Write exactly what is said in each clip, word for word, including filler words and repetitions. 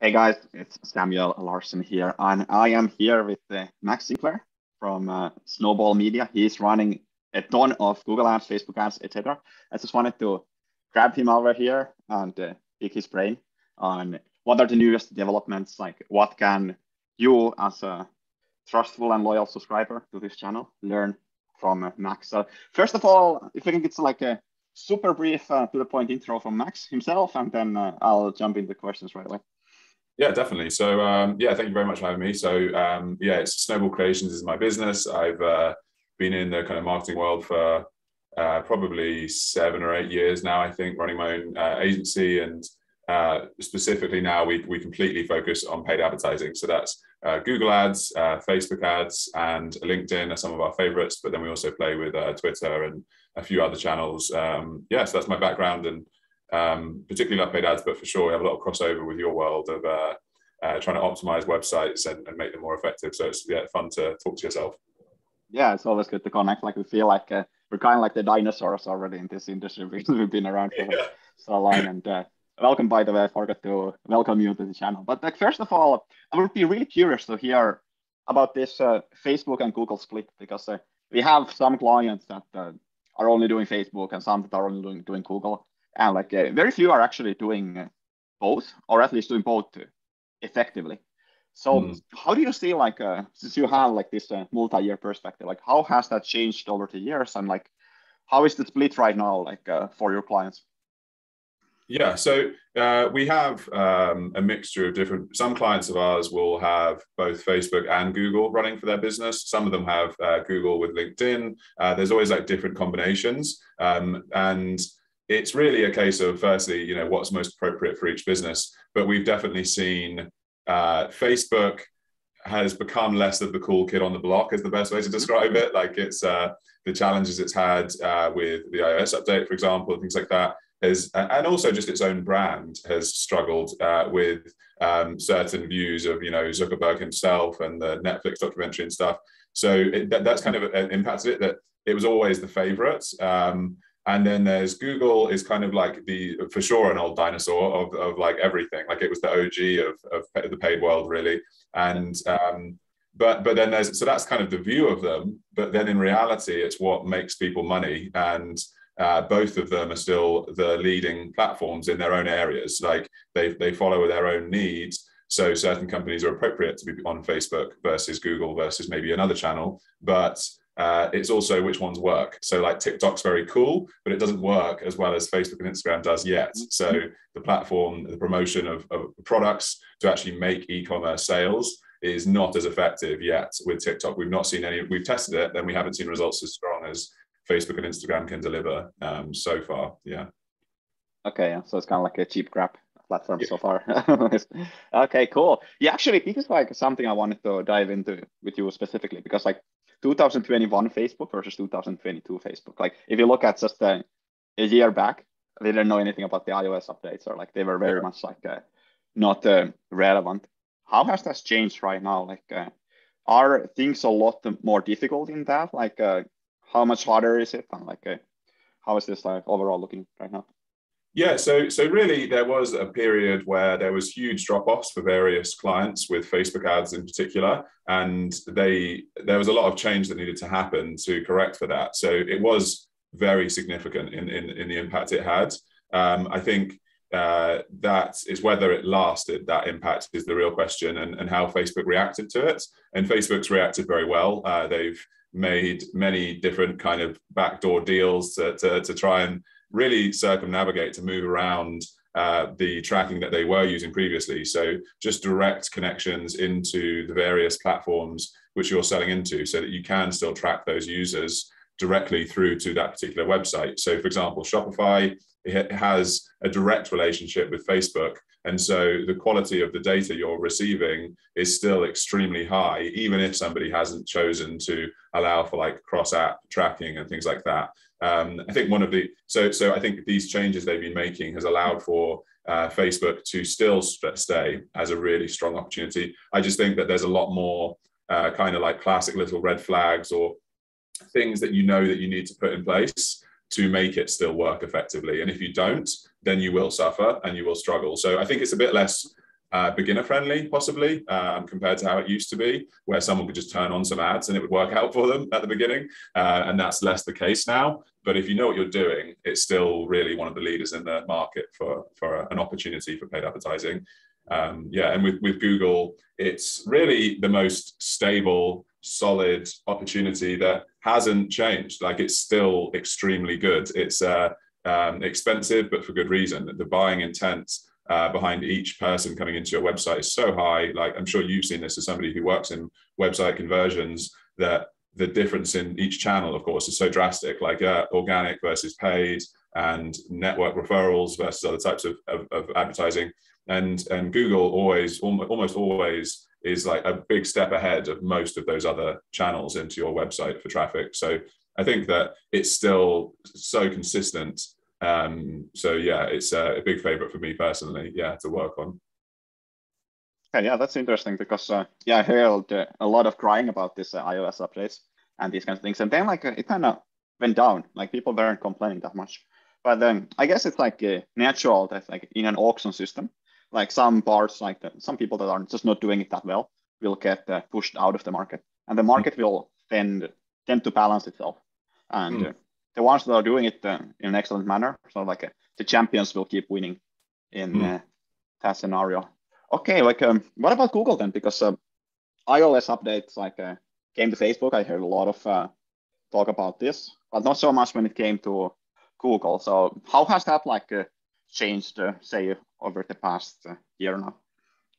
Hey guys, it's Samuel Larson here, and I am here with uh, Max Sinclair from uh, Snowball Media. He's running a ton of Google Ads, Facebook Ads, et cetera. I just wanted to grab him over here and uh, pick his brain on what are the newest developments, like what can you as a trustful and loyal subscriber to this channel learn from uh, Max. So first of all, if we can get to like a super brief uh, to the point intro from Max himself, and then uh, I'll jump into questions right away. Yeah, definitely. So, um, yeah, thank you very much for having me. So, um, yeah, it's Snowball Creations is my business. I've uh, been in the kind of marketing world for uh, probably seven or eight years now, I think, running my own uh, agency. And uh, specifically now we, we completely focus on paid advertising. So that's uh, Google Ads, uh, Facebook Ads, and LinkedIn are some of our favorites. But then we also play with uh, Twitter and a few other channels. Um, yeah, so that's my background. And Um, particularly love paid ads, but for sure we have a lot of crossover with your world of uh, uh, trying to optimize websites and, and make them more effective. So it's yeah, fun to talk to yourself. Yeah, it's always good to connect. Like we feel like uh, we're kind of like the dinosaurs already in this industry because we've been around for yeah. so long. And uh, welcome, by the way, I forgot to welcome you to the channel. But like first of all, I would be really curious to hear about this uh, Facebook and Google split, because uh, we have some clients that uh, are only doing Facebook and some that are only doing, doing Google. And like uh, very few are actually doing uh, both, or at least doing both uh, effectively. So mm. how do you see, like, uh, since you have like this uh, multi-year perspective, like how has that changed over the years? And like, how is the split right now, like uh, for your clients? Yeah, so uh, we have um, a mixture of different, some clients of ours will have both Facebook and Google running for their business. Some of them have uh, Google with LinkedIn. Uh, there's always like different combinations. Um, and it's really a case of firstly, you know, what's most appropriate for each business. But we've definitely seen uh, Facebook has become less of the cool kid on the block is the best way to describe it. Like it's uh, the challenges it's had uh, with the iOS update, for example, things like that. Is, and also just its own brand has struggled uh, with um, certain views of, you know, Zuckerberg himself and the Netflix documentary and stuff. So it, that, that's kind of impacted it, that it was always the favorite. Um, And then there's Google is kind of like the, for sure, an old dinosaur of, of like everything. Like it was the O G of, of the paid world, really. And, um, but, but then there's, so that's kind of the view of them. But then in reality, it's what makes people money. And uh, both of them are still the leading platforms in their own areas. Like they, they follow their own needs. So certain companies are appropriate to be on Facebook versus Google versus maybe another channel. But Uh, it's also which ones work. So like TikTok's very cool, but it doesn't work as well as Facebook and Instagram does yet. So the platform, the promotion of, of products to actually make e-commerce sales is not as effective yet with TikTok. We've not seen any, we've tested it, then we haven't seen results as strong as Facebook and Instagram can deliver um, so far, yeah. Okay, so it's kind of like a cheap grab platform yeah. so far. Okay, cool. Yeah, actually, this is like something I wanted to dive into with you specifically, because like, two thousand twenty-one Facebook versus two thousand twenty-two Facebook. Like if you look at just uh, a year back, they didn't know anything about the iOS updates, or like they were very much like uh, not uh, relevant. How has that changed right now? Like uh, are things a lot more difficult in that? Like uh, how much harder is it? And like uh, how is this like overall looking right now? Yeah, so so really there was a period where there was huge drop-offs for various clients with Facebook ads in particular, and they there was a lot of change that needed to happen to correct for that. So it was very significant in, in, in the impact it had. Um, I think uh, that is whether it lasted, that impact is the real question, and, and how Facebook reacted to it. And Facebook's reacted very well. Uh, they've made many different kind of backdoor deals to, to, to try and really circumnavigate to move around uh, the tracking that they were using previously. So just direct connections into the various platforms which you're selling into so that you can still track those users directly through to that particular website. So for example, Shopify it has a direct relationship with Facebook. And so the quality of the data you're receiving is still extremely high, even if somebody hasn't chosen to allow for like cross-app tracking and things like that. Um, I think one of the, so, so I think these changes they've been making has allowed for uh, Facebook to still stay as a really strong opportunity. I just think that there's a lot more uh, kind of like classic little red flags or things that you know that you need to put in place to make it still work effectively. And if you don't, then you will suffer and you will struggle. So I think it's a bit less uh, beginner-friendly, possibly, um, compared to how it used to be, where someone could just turn on some ads and it would work out for them at the beginning. Uh, and that's less the case now. But if you know what you're doing, it's still really one of the leaders in the market for, for an opportunity for paid advertising. Um, yeah, and with, with Google, it's really the most stable, solid opportunity that hasn't changed. Like, it's still extremely good. It's uh, um, expensive, but for good reason. The buying intent uh, behind each person coming into your website is so high. Like, I'm sure you've seen this as somebody who works in website conversions, that the difference in each channel, of course, is so drastic, like uh, organic versus paid and network referrals versus other types of, of, of advertising. And, and Google always, almost always, is like a big step ahead of most of those other channels into your website for traffic. So I think that it's still so consistent. Um, so yeah, it's a big favorite for me personally, yeah, to work on. Okay, yeah, that's interesting because uh, yeah, I heard uh, a lot of crying about this uh, iOS updates and these kinds of things. And then like it kind of went down, like people weren't complaining that much. But um, I guess it's like uh, natural that like in an auction system, like some parts, like the, some people that are just not doing it that well will get uh, pushed out of the market, and the market will tend, tend to balance itself. And mm. uh, the ones that are doing it uh, in an excellent manner, so like uh, the champions will keep winning in mm. uh, that scenario. Okay, like um, what about Google then? Because uh, iOS updates like uh, came to Facebook. I heard a lot of uh, talk about this, but not so much when it came to Google. So how has that like uh, changed, uh, say, over the past uh, year now?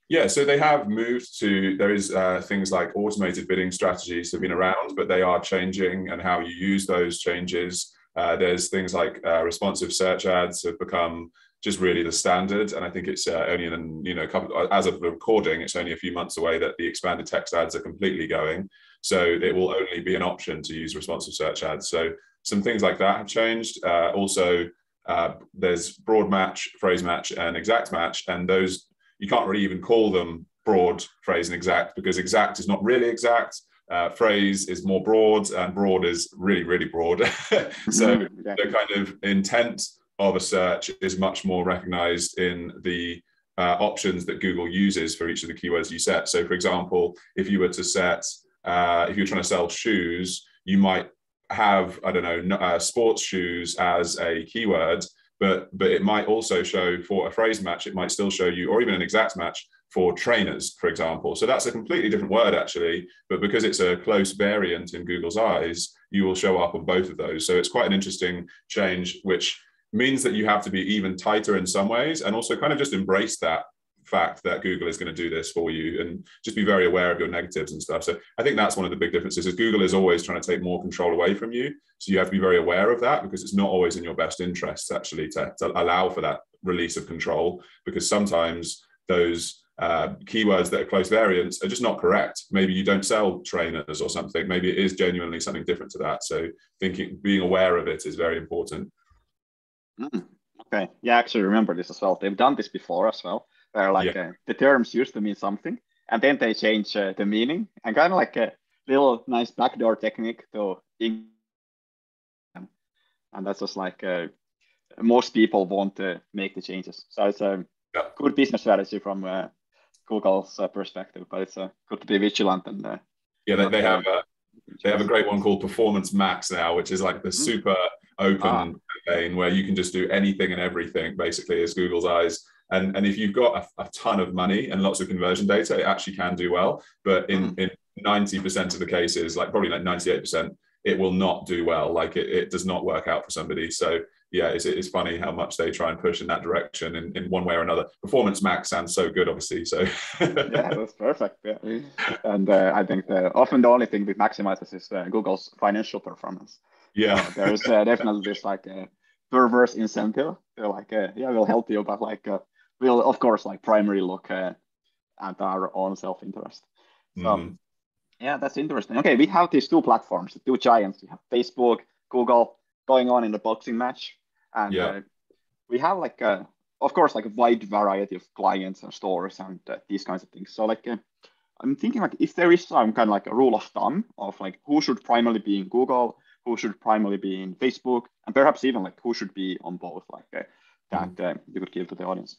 Yeah, so they have moved to, there is uh, things like automated bidding strategies have been around, but they are changing, and how you use those changes. Uh, there's things like uh, responsive search ads have become just really the standard. And I think it's uh, only in, you know, a couple, as of the recording, it's only a few months away that the expanded text ads are completely going. So it will only be an option to use responsive search ads. So some things like that have changed. Uh, also, Uh, there's broad match, phrase match, and exact match, and those you can't really even call them broad, phrase, and exact, because exact is not really exact. Uh, phrase is more broad, and broad is really, really broad. So yeah, the kind of intent of a search is much more recognized in the uh, options that Google uses for each of the keywords you set. So, for example, if you were to set, uh, if you're trying to sell shoes, you might have, I don't know, uh, sports shoes as a keyword, but but it might also show for a phrase match, it might still show you, or even an exact match for trainers, for example. So that's a completely different word actually, but because it's a close variant in Google's eyes, you will show up on both of those. So it's quite an interesting change, which means that you have to be even tighter in some ways, and also kind of just embrace that fact that Google is going to do this for you, and just be very aware of your negatives and stuff. So I think that's one of the big differences, is Google is always trying to take more control away from you. So you have to be very aware of that, because it's not always in your best interests actually to, to allow for that release of control, because sometimes those uh, keywords that are close variants are just not correct. Maybe you don't sell trainers or something. Maybe it is genuinely something different to that. So thinking, being aware of it is very important. Mm, okay. Yeah, I actually remember this as well. They've done this before as well, where like yeah. uh, the terms used to mean something, and then they change uh, the meaning, and kind of like a little nice backdoor technique to English. And that's just like uh, most people want to make the changes. So it's a yeah. good business strategy from uh, Google's uh, perspective, but it's uh, good to be vigilant. And uh, yeah, they, they have uh, they have a great one called Performance Max now, which is like the mm-hmm. super open ah. lane where you can just do anything and everything, basically, is Google's eyes. And, and if you've got a, a ton of money and lots of conversion data, it actually can do well. But in, in ninety percent of the cases, like probably like ninety-eight percent, it will not do well. Like it, it does not work out for somebody. So yeah, it's, it's funny how much they try and push in that direction in, in one way or another. Performance Max sounds so good, obviously. So yeah, that's perfect. Yeah. And uh, I think that often the only thing that maximizes is uh, Google's financial performance. Yeah. So there is uh, definitely this like uh, perverse incentive. They're like, uh, yeah, we'll help you, but like, uh, we'll, of course, like primary look uh, at our own self-interest. So, mm. yeah, that's interesting. Okay, we have these two platforms, the two giants. We have Facebook, Google, going on in the boxing match. And yeah. uh, we have, like, uh, of course, like a wide variety of clients and stores and uh, these kinds of things. So, like, uh, I'm thinking, like, if there is some kind of, like, a rule of thumb of, like, who should primarily be in Google, who should primarily be in Facebook, and perhaps even, like, who should be on both, like, uh, that mm. uh, you could give to the audience.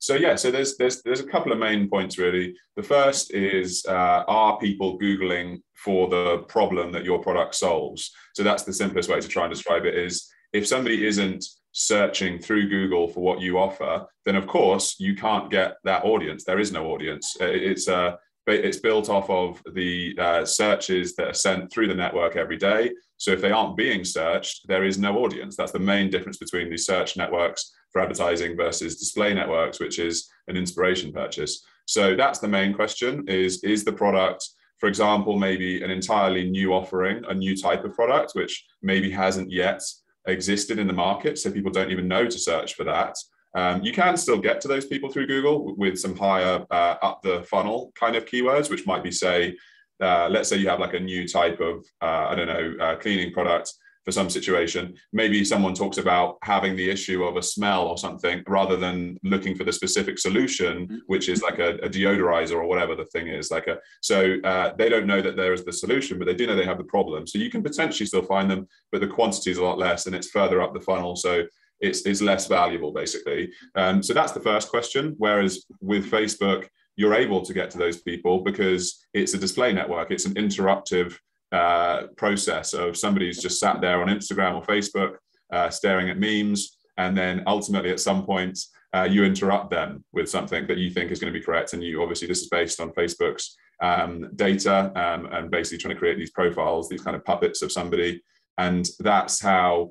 So yeah, so there's there's there's a couple of main points really. The first is uh, are people Googling for the problem that your product solves? So that's the simplest way to try and describe it is if somebody isn't searching through Google for what you offer, then of course you can't get that audience. There is no audience. It's uh, it's built off of the uh, searches that are sent through the network every day. So if they aren't being searched, there is no audience. That's the main difference between the search networks for advertising versus display networks, which is an inspiration purchase. So that's the main question is, is the product, for example, maybe an entirely new offering, a new type of product, which maybe hasn't yet existed in the market. So people don't even know to search for that. Um, you can still get to those people through Google with some higher uh, up the funnel kind of keywords, which might be say, uh, let's say you have like a new type of, uh, I don't know, uh, cleaning product for some situation. Maybe someone talks about having the issue of a smell or something rather than looking for the specific solution, which is like a, a deodorizer or whatever the thing is. Like a, so uh, they don't know that there is the solution, but they do know they have the problem. So you can potentially still find them, but the quantity is a lot less and it's further up the funnel. So It's, it's less valuable, basically. Um, so that's the first question. Whereas with Facebook, you're able to get to those people because it's a display network. It's an interruptive uh, process of somebody's just sat there on Instagram or Facebook uh, staring at memes. And then ultimately, at some point, uh, you interrupt them with something that you think is going to be correct. And you obviously, this is based on Facebook's um, data um, and basically trying to create these profiles, these kind of puppets of somebody. And that's how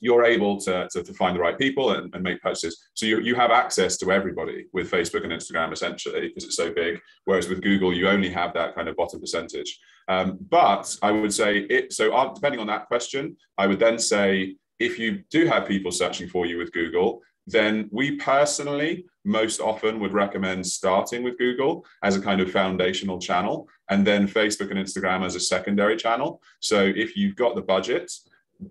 you're able to, to, to find the right people and, and make purchases. So you, you have access to everybody with Facebook and Instagram, essentially, because it's so big. Whereas with Google, you only have that kind of bottom percentage. Um, but I would say, it, so depending on that question, I would then say, if you do have people searching for you with Google, then we personally most often would recommend starting with Google as a kind of foundational channel, and then Facebook and Instagram as a secondary channel. So if you've got the budget,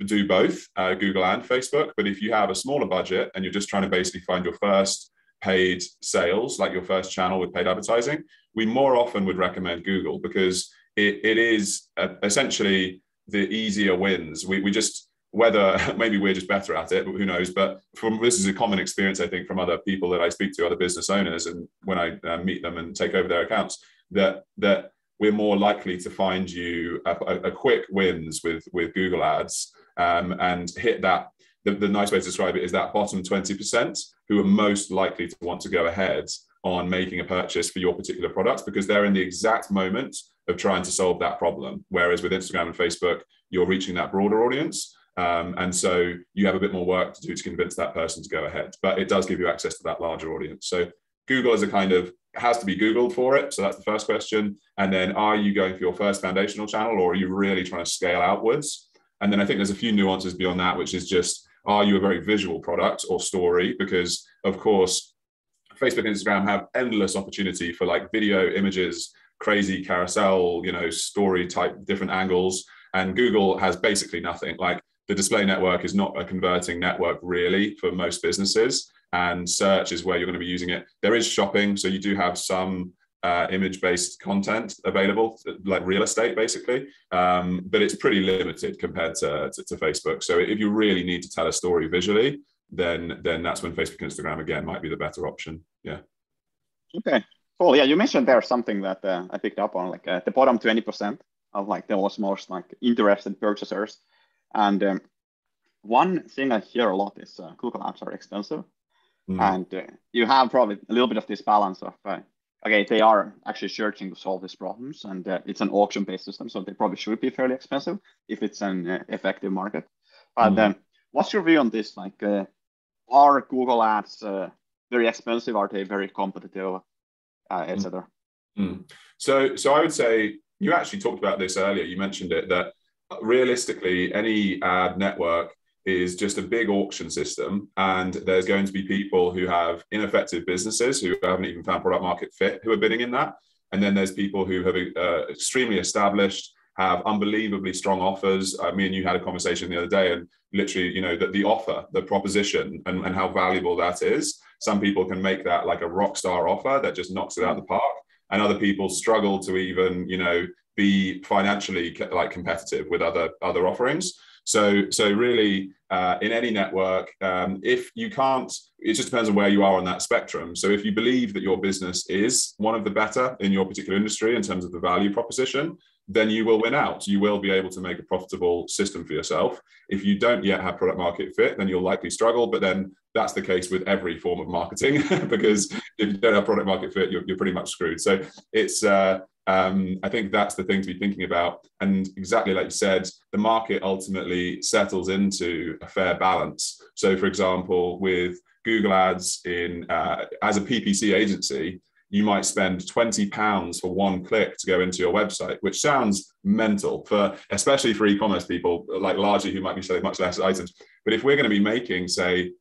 do both uh, Google and Facebook. But if you have a smaller budget and you're just trying to basically find your first paid sales, like your first channel with paid advertising, we more often would recommend Google because it, it is uh, essentially the easier wins. We, we just, whether maybe we're just better at it, who knows, but from this is a common experience, I think, from other people that I speak to, other business owners, and when I uh, meet them and take over their accounts, that that we're more likely to find you a, a quick wins with, with Google ads um, and hit that. The, the nice way to describe it is that bottom twenty percent who are most likely to want to go ahead on making a purchase for your particular product because they're in the exact moment of trying to solve that problem. Whereas with Instagram and Facebook, you're reaching that broader audience. Um, and so you have a bit more work to do to convince that person to go ahead, but it does give you access to that larger audience. So Google is a kind of, has to be Googled for it. So that's the first question. And then are you going for your first foundational channel or are you really trying to scale outwards? And then I think there's a few nuances beyond that, which is just, are you a very visual product or story? Because of course, Facebook and Instagram have endless opportunity for like video images, crazy carousel, you know, story type, different angles. And Google has basically nothing. Like the display network is not a converting network really for most businesses. And search is where you're going to be using it. There is shopping. So you do have some uh, image-based content available, like real estate, basically. Um, but it's pretty limited compared to, to, to Facebook. So if you really need to tell a story visually, then, then that's when Facebook and Instagram, again, might be the better option. Yeah. Okay. Cool. Yeah, you mentioned there something that uh, I picked up on, like uh, the bottom twenty percent of like the most like interested purchasers. And um, one thing I hear a lot is uh, Google ads are expensive. Mm-hmm. And uh, you have probably a little bit of this balance of, uh, okay, they are actually searching to solve these problems, and uh, it's an auction-based system, so they probably should be fairly expensive if it's an uh, effective market. But mm-hmm. um, what's your view on this? Like, uh, are Google ads uh, very expensive? Are they very competitive, uh, et cetera? Mm-hmm. So, so I would say, you actually talked about this earlier, you mentioned it, that realistically, any ad network is just a big auction system, and there's going to be people who have ineffective businesses who haven't even found product market fit who are bidding in that. And then there's people who have uh, extremely established, have unbelievably strong offers. I mean, you had a conversation the other day, and literally, you know, that the offer, the proposition, and, and how valuable that is. Some people can make that like a rock star offer that just knocks it out of the park, and other people struggle to even, you know, be financially like competitive with other other offerings. So, so really, uh, in any network, um, if you can't, it just depends on where you are on that spectrum. So if you believe that your business is one of the better in your particular industry in terms of the value proposition, then you will win out. You will be able to make a profitable system for yourself. If you don't yet have product market fit, then you'll likely struggle. But then that's the case with every form of marketing, because if you don't have product market fit, you're, you're pretty much screwed. So it's, uh, um, I think that's the thing to be thinking about. And exactly like you said, the market ultimately settles into a fair balance. So for example, with Google Ads in uh, as a P P C agency, you might spend twenty pounds for one click to go into your website, which sounds mental, for especially for e-commerce people, like largely who might be selling much less items. But if we're going to be making, say,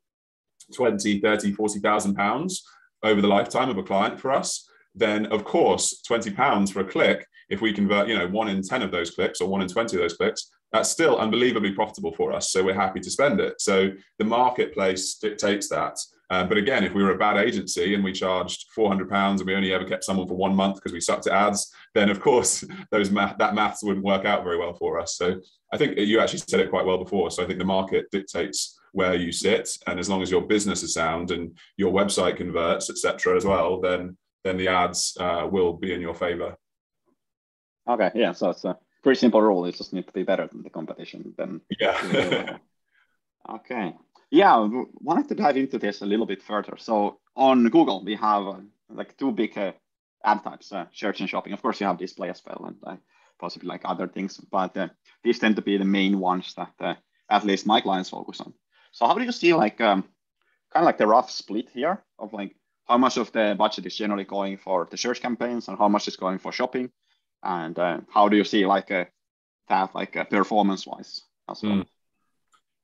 twenty, thirty, forty thousand pounds over the lifetime of a client for us, then of course, twenty pounds for a click, if we convert, you know, one in ten of those clicks or one in twenty of those clicks, that's still unbelievably profitable for us. So we're happy to spend it. So the marketplace dictates that. Uh, but again, if we were a bad agency and we charged four hundred pounds and we only ever kept someone for one month because we sucked at ads, then of course those math, that maths wouldn't work out very well for us. So I think you actually said it quite well before. So I think the market dictates where you sit, and as long as your business is sound and your website converts, et cetera, as well, then then the ads uh, will be in your favor. Okay, yeah, so it's a pretty simple rule. It just needs to be better than the competition. Then yeah. Okay. Yeah, I wanted to dive into this a little bit further. So on Google, we have uh, like two big uh, ad types, uh, search and shopping. Of course, you have display as well, and uh, possibly like other things, but uh, these tend to be the main ones that uh, at least my clients focus on. So how do you see like um, kind of like the rough split here of like how much of the budget is generally going for the search campaigns and how much is going for shopping? And uh, how do you see like uh, that like uh, performance-wise as well? Mm.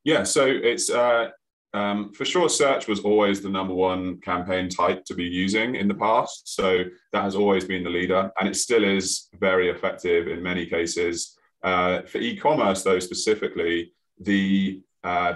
Yeah, so it's... Uh... Um, for sure, search was always the number one campaign type to be using in the past. So that has always been the leader, and it still is very effective in many cases. Uh, for e-commerce, though, specifically, the uh,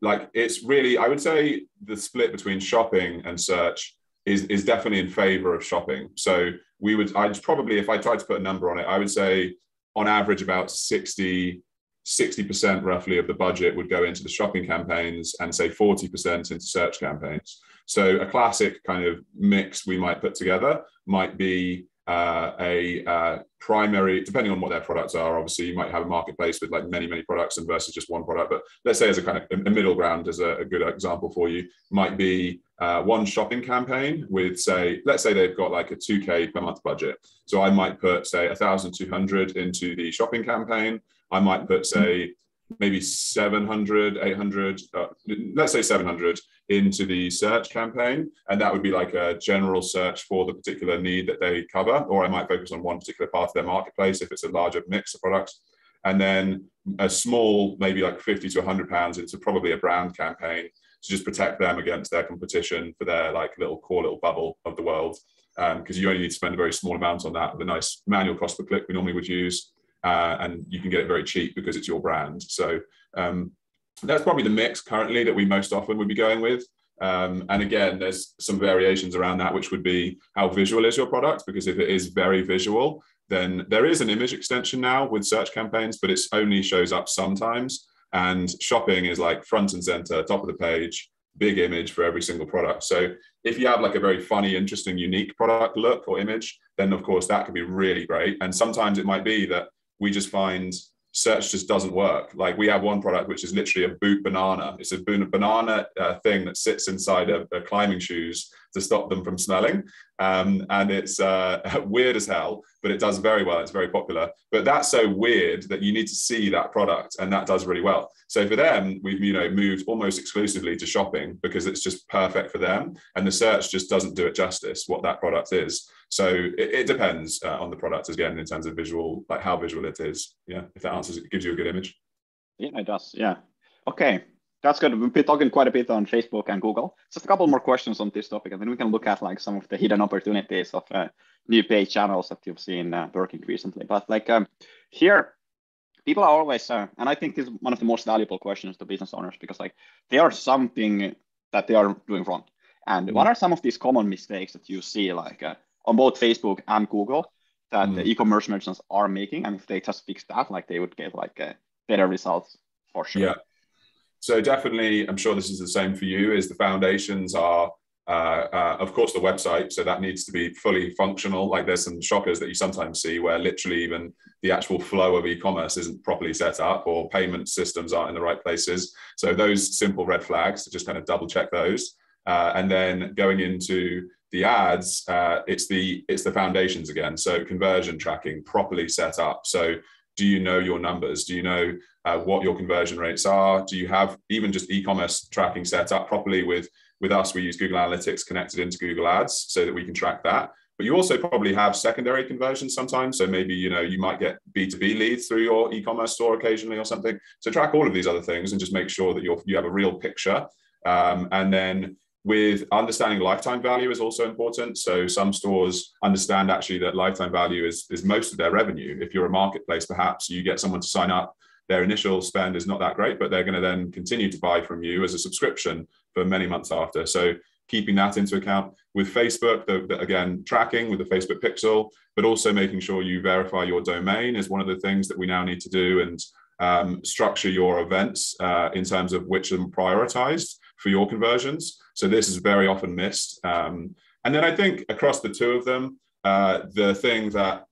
like it's really, I would say the split between shopping and search is, is definitely in favor of shopping. So we would, I'd probably, if I tried to put a number on it, I would say on average about sixty sixty percent roughly of the budget would go into the shopping campaigns and say forty percent into search campaigns. So a classic kind of mix we might put together might be uh, a uh, primary, depending on what their products are. Obviously, you might have a marketplace with like many, many products and versus just one product. But let's say as a kind of a middle ground, as a, a good example for you, might be uh, one shopping campaign with say, let's say they've got like a two K per month budget. So I might put say one thousand two hundred into the shopping campaign. I might put, say, maybe seven hundred, eight hundred, uh, let's say seven hundred into the search campaign. And that would be like a general search for the particular need that they cover. Or I might focus on one particular part of their marketplace if it's a larger mix of products. And then a small, maybe like fifty to one hundred pounds into probably a brand campaign to just protect them against their competition for their like little core little bubble of the world. Because um, you only need to spend a very small amount on that with a nice manual cost per click we normally would use. Uh, and you can get it very cheap because it's your brand. So um, that's probably the mix currently that we most often would be going with. Um, and again, there's some variations around that, which would be how visual is your product? Because if it is very visual, then there is an image extension now with search campaigns, but it only shows up sometimes. And shopping is like front and center, top of the page, big image for every single product. So if you have like a very funny, interesting, unique product look or image, then of course that could be really great. And sometimes it might be that we just find search just doesn't work. Like we have one product, which is literally a boot banana. It's a banana uh, thing that sits inside a, a climbing shoes to stop them from smelling. Um, and it's uh, weird as hell, but it does very well. It's very popular, but that's so weird that you need to see that product, and that does really well. So for them, we've, you know, moved almost exclusively to shopping because it's just perfect for them. And the search just doesn't do it justice what that product is. So it, it depends uh, on the product again in terms of visual, like how visual it is. Yeah, if that answers, it gives you a good image. Yeah, it does. Yeah. Okay, that's good. We've been talking quite a bit on Facebook and Google. Just a couple more questions on this topic, and then we can look at like some of the hidden opportunities of uh, new paid channels that you've seen uh, working recently. But like um, here, people are always, uh, and I think this is one of the most valuable questions to business owners, because like they are something that they are doing wrong. And mm. what are some of these common mistakes that you see like uh, on both Facebook and Google that mm. the e-commerce merchants are making? And if they just fix that, like they would get like a better results for sure. Yeah. So definitely, I'm sure this is the same for you, is the foundations are, uh, uh, of course, the website. So that needs to be fully functional. Like there's some shoppers that you sometimes see where literally even the actual flow of e-commerce isn't properly set up, or payment systems aren't in the right places. So those simple red flags, to just kind of double check those. Uh, and then going into the ads, uh, it's the it's the foundations again. So conversion tracking, properly set up. So do you know your numbers? Do you know uh, what your conversion rates are? Do you have even just e-commerce tracking set up properly? With, with us, we use Google Analytics connected into Google Ads so that we can track that. But you also probably have secondary conversions sometimes. So maybe, you know, you might get B two B leads through your e-commerce store occasionally or something. So track all of these other things and just make sure that you're, you have a real picture. Um, and then with understanding lifetime value is also important. So some stores understand actually that lifetime value is, is most of their revenue. If you're a marketplace, perhaps you get someone to sign up, their initial spend is not that great, but they're going to then continue to buy from you as a subscription for many months after. So keeping that into account. With Facebook, the, the, again, tracking with the Facebook pixel, but also making sure you verify your domain is one of the things that we now need to do, and um, structure your events uh, in terms of which are prioritized for your conversions. So this is very often missed. Um, and then I think across the two of them, uh, the thing that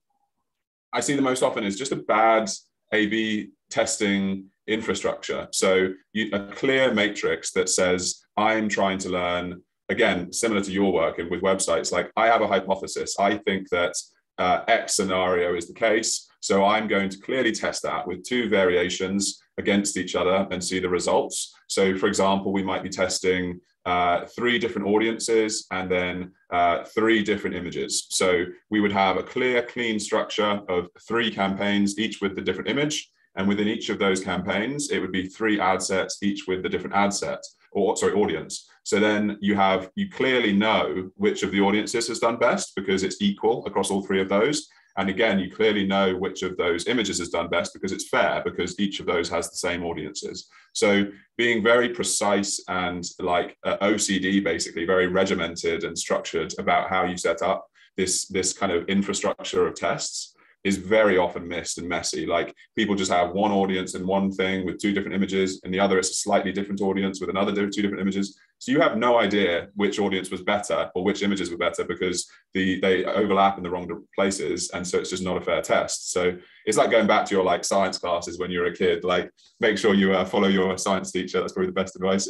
I see the most often is just a bad A B testing infrastructure. So you, a clear matrix that says, I'm trying to learn, again, similar to your work and with websites, like I have a hypothesis. I think that uh, X scenario is the case. So I'm going to clearly test that with two variations against each other and see the results. So for example, we might be testing uh, three different audiences and then uh, three different images. So we would have a clear, clean structure of three campaigns, each with the different image. And within each of those campaigns, it would be three ad sets, each with the different ad set, or sorry, audience. So then you have, you clearly know which of the audiences has done best because it's equal across all three of those. And again, you clearly know which of those images has done best because it's fair, because each of those has the same audiences. So being very precise and like uh, O C D, basically very regimented and structured about how you set up this, this kind of infrastructure of tests is very often missed and messy. Like people just have one audience and one thing with two different images, and the other it's a slightly different audience with another two different images. So you have no idea which audience was better or which images were better because the they overlap in the wrong places. And so it's just not a fair test. So it's like going back to your like science classes when you're a kid, like make sure you uh, follow your science teacher. That's probably the best advice.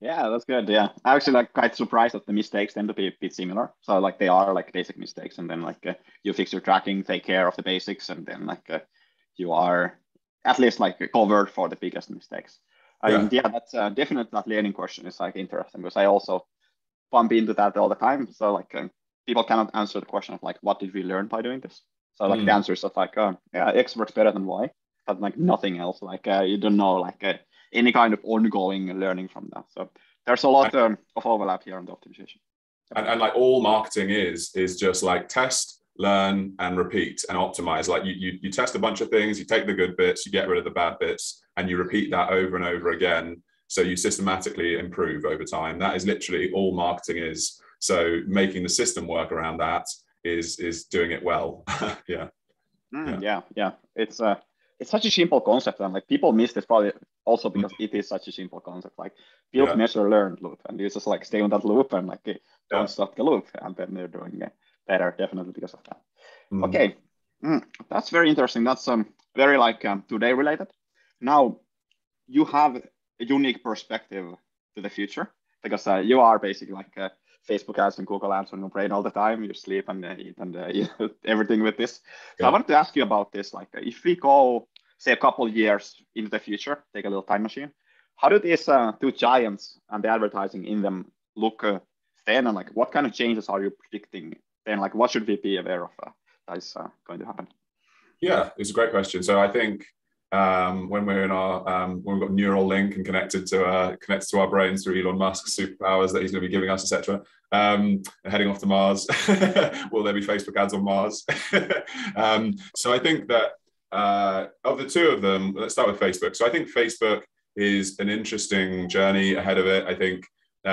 Yeah, that's good. Yeah. I'm actually like quite surprised that the mistakes tend to be a bit similar. So like they are like basic mistakes, and then like uh, you fix your tracking, take care of the basics, and then like uh, you are at least like covered for the biggest mistakes. Yeah, I mean, yeah that's uh, definitely that learning question is like interesting because I also bump into that all the time. So like um, people cannot answer the question of like, what did we learn by doing this? So like mm. the answers of like, uh, yeah, X works better than Y, but like nothing else. Like uh, you don't know like uh, any kind of ongoing learning from that. So there's a lot um, of overlap here on the optimization. And, and like all marketing is, is just like test, learn, and repeat and optimize. Like you, you, you test a bunch of things, you take the good bits, you get rid of the bad bits, and you repeat that over and over again. So you systematically improve over time. That is literally all marketing is. So making the system work around that is is doing it well. yeah. Mm, yeah. Yeah. Yeah. It's uh, it's such a simple concept. And like people miss this probably also because mm. it is such a simple concept. Like build, yeah. measure, learn loop. And you just like stay on that loop and like don't yeah. stop the loop. And then they're doing better, definitely because of that. Mm. Okay. Mm, that's very interesting. That's um very like um, today related. Now, you have a unique perspective to the future because uh, you are basically like uh, Facebook ads and Google ads on your brain all the time. You sleep and uh, eat and uh, eat everything with this. So yeah. I wanted to ask you about this. Like, if we go, say, a couple of years into the future, take a little time machine, how do these uh, two giants and the advertising in them look uh, then? And like, what kind of changes are you predicting then? Like, what should we be aware of uh, that is uh, going to happen? Yeah, it's a great question. So I think Um, when we're in our, um, when we've got Neuralink and connected to uh, connected to our brains through Elon Musk's superpowers that he's going to be giving us, et cetera, um, heading off to Mars, will there be Facebook ads on Mars? um, so I think that uh, of the two of them, let's start with Facebook. So I think Facebook is an interesting journey ahead of it. I think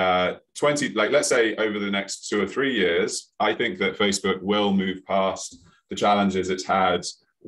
uh, twenty, like let's say over the next two or three years, I think that Facebook will move past the challenges it's had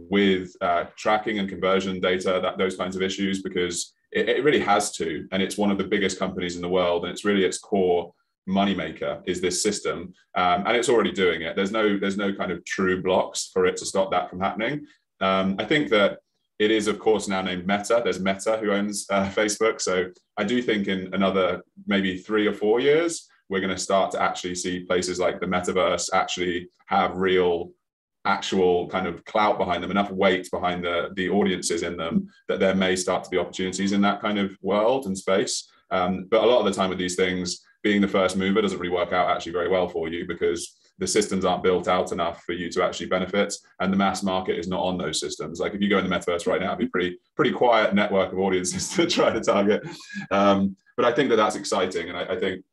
with uh, tracking and conversion data, that those kinds of issues, because it, it really has to. And it's one of the biggest companies in the world, and it's really its core moneymaker is this system, um, and it's already doing it. There's no there's no kind of true blocks for it to stop that from happening. Um, I think that it is, of course, now named Meta. There's Meta, who owns uh, Facebook. So I do think in another maybe three or four years, we're going to start to actually see places like the metaverse actually have real, actual kind of clout behind them, enough weight behind the, the audiences in them, that there may start to be opportunities in that kind of world and space. Um, but a lot of the time with these things, being the first mover doesn't really work out actually very well for you, because the systems aren't built out enough for you to actually benefit. And the mass market is not on those systems. Like if you go in the metaverse right now, it'd be pretty, pretty quiet network of audiences to try to target. Um, but I think that that's exciting. And I, I think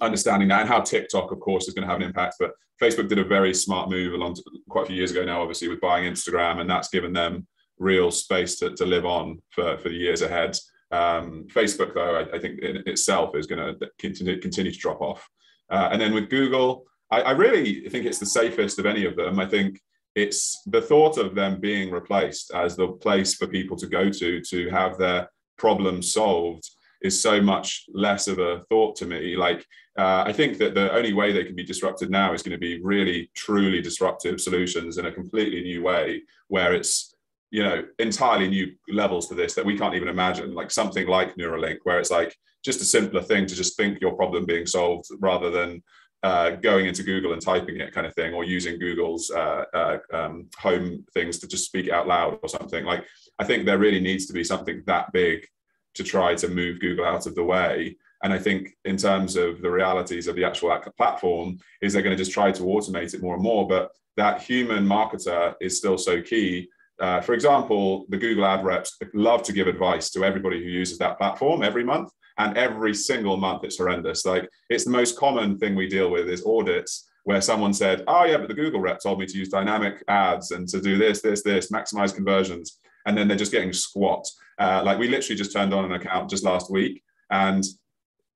understanding that, and how TikTok, of course, is going to have an impact. But Facebook did a very smart move along to, quite a few years ago now, obviously, with buying Instagram. And that's given them real space to, to live on for, for the years ahead. Um, Facebook, though, I, I think in itself is going to continue, continue to drop off. Uh, and then with Google, I, I really think it's the safest of any of them. I think it's the thought of them being replaced as the place for people to go to to have their problems solved is so much less of a thought to me. Like, uh, I think that the only way they can be disrupted now is going to be really, truly disruptive solutions in a completely new way, where it's, you know, entirely new levels to this that we can't even imagine, like something like Neuralink, where it's like just a simpler thing to just think your problem being solved rather than uh, going into Google and typing it kind of thing, or using Google's uh, uh, um, home things to just speak out loud or something. Like, I think there really needs to be something that big to try to move Google out of the way. And I think in terms of the realities of the actual platform is they're going to just try to automate it more and more, but that human marketer is still so key. Uh, for example, the Google ad reps love to give advice to everybody who uses that platform every month, and every single month it's horrendous. Like, it's the most common thing we deal with is audits where someone said, oh yeah, but the Google rep told me to use dynamic ads and to do this, this, this, maximize conversions. And then they're just getting squat. Uh, like, we literally just turned on an account just last week, and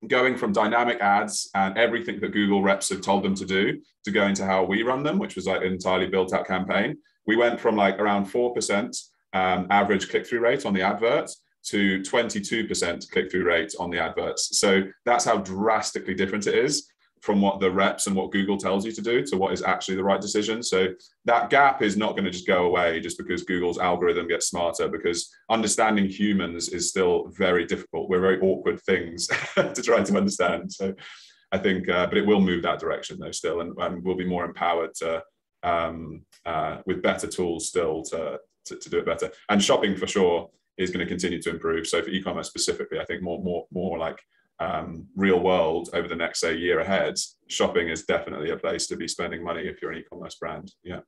going from dynamic ads and everything that Google reps have told them to do to going to how we run them, which was like an entirely built out campaign. We went from like around four percent um, average click-through rate on the adverts to twenty-two percent click-through rate on the adverts. So that's how drastically different it is from what the reps and what Google tells you to do to what is actually the right decision. So that gap is not going to just go away just because Google's algorithm gets smarter, because understanding humans is still very difficult. We're very awkward things to try to understand. So I think, uh, but it will move that direction though still, and, and we'll be more empowered to, Um, uh, with better tools still to, to, to do it better. And shopping for sure is going to continue to improve. So for e-commerce specifically, I think more more more like um, real world over the next, say, year ahead, shopping is definitely a place to be spending money if you're an e-commerce brand. Yeah.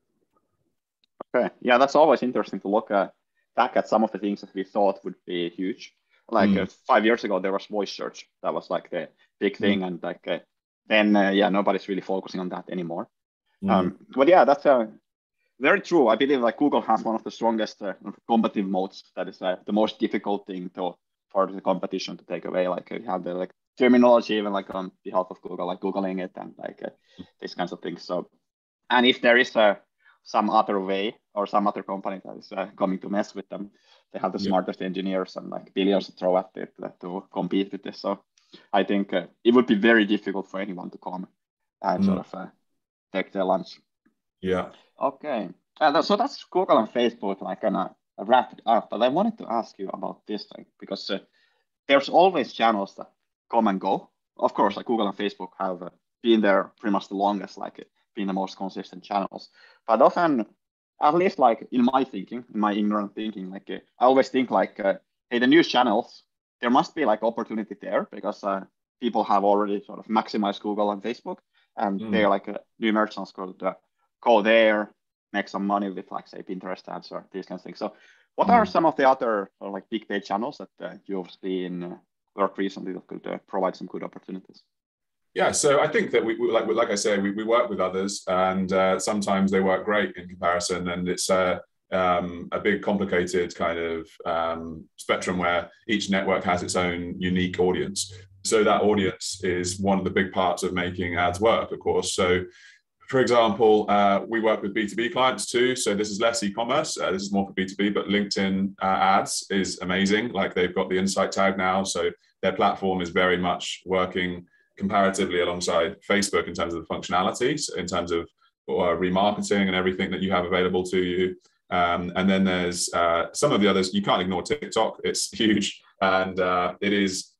Okay. Yeah, that's always interesting to look at, back at some of the things that we thought would be huge. Like mm. uh, five years ago, there was voice search. That was like the big thing. Mm. And like uh, then, uh, yeah, nobody's really focusing on that anymore. Mm-hmm. Um, but yeah, that's uh, very true. I believe like Google has one of the strongest uh, competitive modes. That is uh, the most difficult thing to for the competition to take away. Like you have the like terminology, even like on behalf of Google, like Googling it and like uh, these kinds of things. So, and if there is uh, some other way or some other company that is uh, coming to mess with them, they have the yeah. smartest engineers and like billions to throw at it uh, to compete with this. So, I think uh, it would be very difficult for anyone to come and mm-hmm. sort of. Uh, take their lunch. Yeah. Okay. Uh, so that's Google and Facebook, like, kind of wrapped up. But I wanted to ask you about this thing, because uh, there's always channels that come and go. Of course, like Google and Facebook have uh, been there pretty much the longest, like been the most consistent channels. But often, at least like in my thinking, in my ignorant thinking, like uh, I always think like, uh, hey, the news channels, there must be like opportunity there, because uh, people have already sort of maximized Google and Facebook. And mm. they're like uh, new merchants could uh, go there, make some money with like say Pinterest ads or these kinds of things. So what mm. are some of the other uh, like big paid channels that uh, you've seen uh, work recently that could uh, provide some good opportunities? Yeah, so I think that we, we like like I say, we, we work with others, and uh, sometimes they work great in comparison, and it's uh, um, a big complicated kind of um, spectrum where each network has its own unique audience. So that audience is one of the big parts of making ads work, of course. So For example, uh, we work with B two B clients too. So this is less e-commerce. Uh, this is more for B two B, but LinkedIn uh, ads is amazing. Like they've got the insight tag now. So their platform is very much working comparatively alongside Facebook in terms of the functionality, so in terms of uh, remarketing and everything that you have available to you. Um, and then there's uh, some of the others. You can't ignore TikTok. It's huge. And uh, it is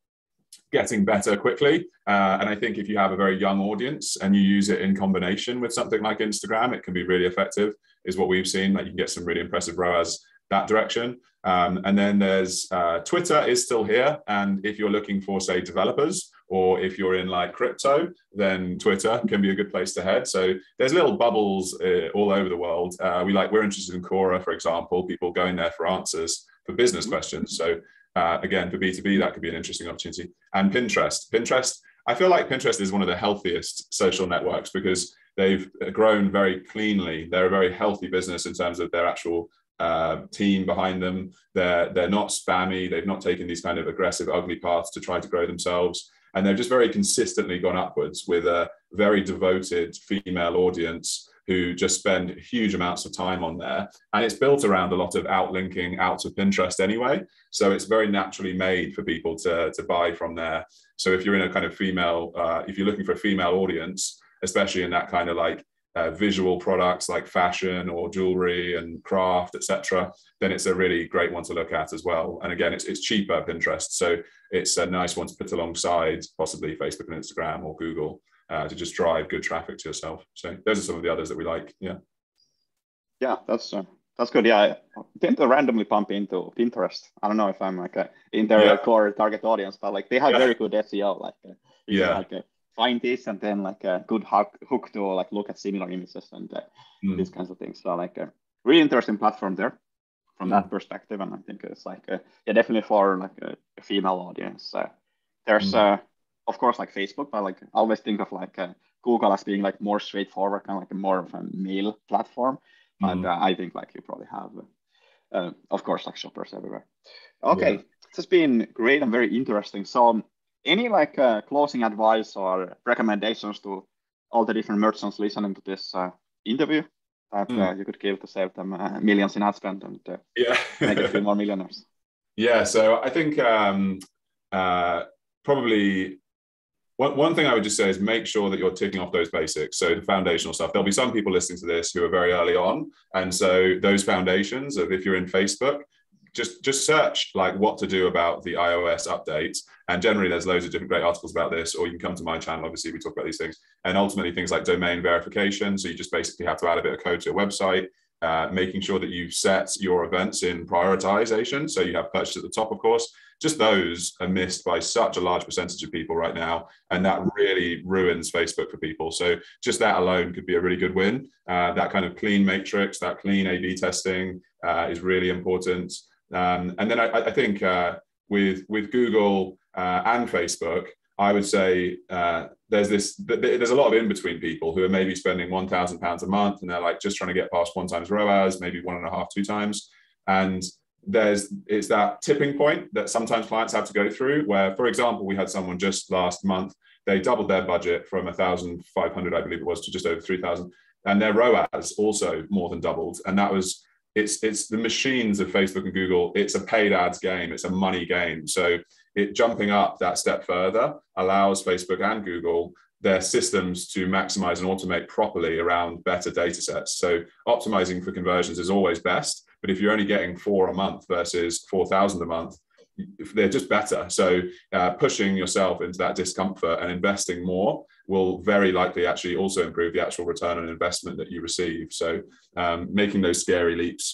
getting better quickly. Uh, and I think if you have a very young audience and you use it in combination with something like Instagram, it can be really effective, is what we've seen. Like you can get some really impressive R O A S that direction. Um, and then there's uh, Twitter is still here. And if you're looking for, say, developers, or if you're in like crypto, then Twitter can be a good place to head. So there's little bubbles uh, all over the world. Uh, we like, we're interested in Quora, for example, people going there for answers for business questions. So uh, again, for B two B, that could be an interesting opportunity. And Pinterest, Pinterest, I feel like Pinterest is one of the healthiest social networks because they've grown very cleanly. They're a very healthy business in terms of their actual Uh, team behind them. They're, they're not spammy. They've not taken these kind of aggressive, ugly paths to try to grow themselves. And they've just very consistently gone upwards with a very devoted female audience who just spend huge amounts of time on there. And it's built around a lot of outlinking out of Pinterest anyway. So it's very naturally made for people to, to buy from there. So if you're in a kind of female, uh, if you're looking for a female audience, especially in that kind of like Uh, visual products like fashion or jewelry and craft, et cetera, then it's a really great one to look at as well. And again, it's, it's cheaper, Pinterest. So it's a nice one to put alongside possibly Facebook and Instagram or Google uh, to just drive good traffic to yourself. So those are some of the others that we like. Yeah. Yeah, that's uh, that's good. Yeah, I tend to randomly bump into Pinterest. I don't know if I'm like a, in their yeah. core target audience, but like they have yeah. very good S E O. Like uh, yeah. Like, uh, find this and then like a good hook, hook to like look at similar images and uh, mm. these kinds of things. So like a really interesting platform there from mm. that perspective. And I think it's like, a, yeah, definitely for like a, a female audience. Uh, there's, mm. uh, of course, like Facebook, but like I always think of like uh, Google as being like more straightforward, kind of like more of a male platform. Mm. But uh, I think like you probably have, uh, of course, like shoppers everywhere. Okay, yeah. This has been great and very interesting. So any like uh, closing advice or recommendations to all the different merchants listening to this uh, interview that mm. uh, you could give to save them uh, millions in ad spend and uh, yeah. make a few more millionaires? Yeah, so I think um, uh, probably one, one thing I would just say is make sure that you're ticking off those basics. So the foundational stuff, there'll be some people listening to this who are very early on. And so those foundations of if you're in Facebook, Just, just search like what to do about the iOS updates. And generally there's loads of different great articles about this, or you can come to my channel. Obviously we talk about these things, and ultimately things like domain verification. So you just basically have to add a bit of code to your website, uh, making sure that you've set your events in prioritization. So you have purchase at the top, of course. Just those are missed by such a large percentage of people right now. And that really ruins Facebook for people. So just that alone could be a really good win. Uh, that kind of clean matrix, that clean A B testing uh, is really important. Um, and then I, I think uh, with with Google uh, and Facebook, I would say uh, there's this there's a lot of in between people who are maybe spending one thousand pounds a month, and they're like just trying to get past one times R O A S, maybe one and a half, two times. And there's it's that tipping point that sometimes clients have to go through. Where, for example, we had someone just last month, they doubled their budget from a thousand five hundred, I believe it was, to just over three thousand, and their R O A S also more than doubled, and that was. It's, it's the machines of Facebook and Google. It's a paid ads game. It's a money game. So it jumping up that step further allows Facebook and Google, their systems, to maximize and automate properly around better data sets. So optimizing for conversions is always best. But if you're only getting four a month versus four thousand a month, they're just better. So uh, pushing yourself into that discomfort and investing more will very likely actually also improve the actual return on investment that you receive. So um, making those scary leaps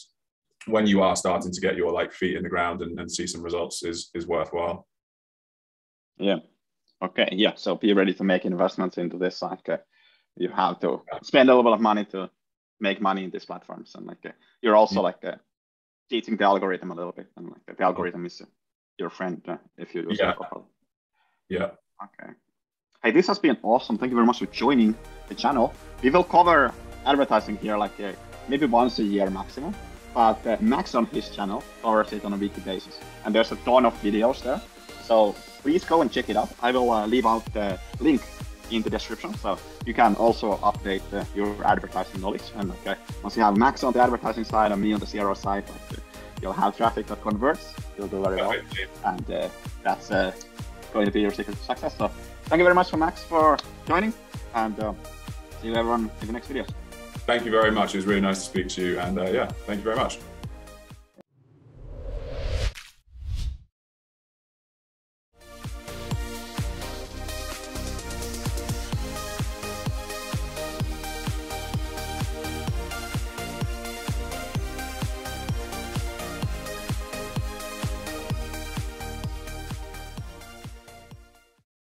when you are starting to get your like feet in the ground and, and see some results is is worthwhile. Yeah. Okay. Yeah. So be ready to make investments into this. Like uh, you have to spend a little bit of money to make money in these platforms, and like uh, you're also like uh, cheating the algorithm a little bit, and like the algorithm is your friend uh, if you use yeah. it properly. Yeah. Okay. Hey, this has been awesome. Thank you very much for joining the channel. We will cover advertising here like uh, maybe once a year maximum, but uh, Max on his channel covers it on a weekly basis. And there's a ton of videos there. So please go and check it out. I will uh, leave out the link in the description, so you can also update uh, your advertising knowledge. And okay, once you have Max on the advertising side and me on the C R O side, like, uh, you'll have traffic that converts. You'll do very well, and uh, that's uh, going to be your secret to success. So thank you very much for Max for joining, and uh, see you everyone in the next video. Thank you very much. It was really nice to speak to you, and uh, yeah, thank you very much.